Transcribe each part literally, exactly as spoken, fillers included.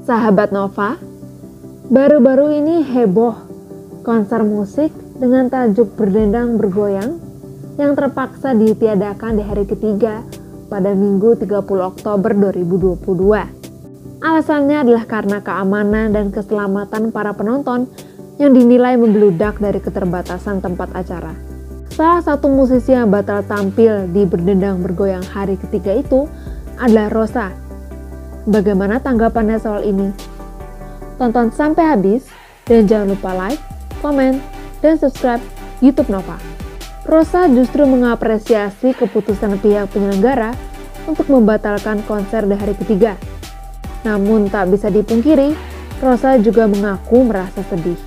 Sahabat Nova, baru-baru ini heboh konser musik dengan tajuk Berdendang Bergoyang yang terpaksa ditiadakan di hari ketiga pada Minggu tiga puluh Oktober dua ribu dua puluh dua. Alasannya adalah karena keamanan dan keselamatan para penonton yang dinilai membludak dari keterbatasan tempat acara. Salah satu musisi yang batal tampil di Berdendang Bergoyang hari ketiga itu adalah Rossa. Bagaimana tanggapannya soal ini? Tonton sampai habis dan jangan lupa like, komen, dan subscribe YouTube Nova. Rossa justru mengapresiasi keputusan pihak penyelenggara untuk membatalkan konser di hari ketiga. Namun tak bisa dipungkiri, Rossa juga mengaku merasa sedih.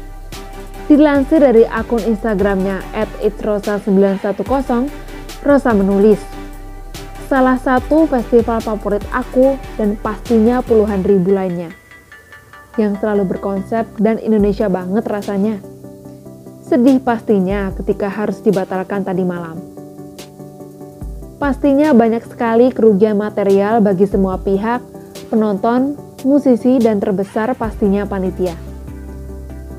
Dilansir dari akun Instagramnya at itsrossa sembilan satu nol, Rossa menulis, "Salah satu festival favorit aku dan pastinya puluhan ribu lainnya. Yang selalu berkonsep dan Indonesia banget rasanya. Sedih pastinya ketika harus dibatalkan tadi malam. Pastinya banyak sekali kerugian material bagi semua pihak, penonton, musisi, dan terbesar pastinya panitia.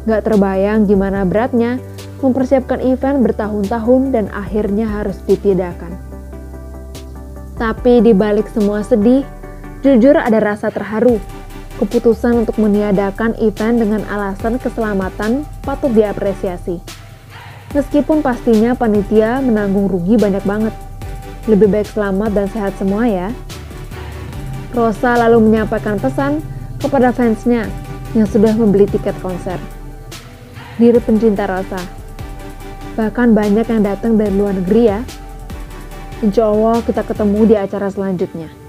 Gak terbayang gimana beratnya mempersiapkan event bertahun-tahun dan akhirnya harus ditiadakan. Tapi di balik semua sedih, jujur ada rasa terharu. Keputusan untuk meniadakan event dengan alasan keselamatan patut diapresiasi. Meskipun pastinya panitia menanggung rugi banyak banget. Lebih baik selamat dan sehat semua ya." Rossa lalu menyampaikan pesan kepada fansnya yang sudah membeli tiket konser. "Diri pencinta Rossa, bahkan banyak yang datang dari luar negeri ya. Insya Allah kita ketemu di acara selanjutnya."